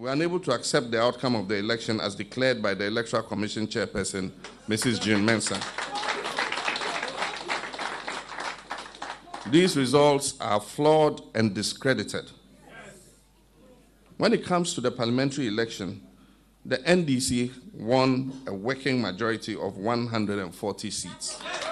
We are unable to accept the outcome of the election as declared by the Electoral Commission Chairperson, Mrs. June Mensah. These results are flawed and discredited. When it comes to the parliamentary election, the NDC won a working majority of 140 seats.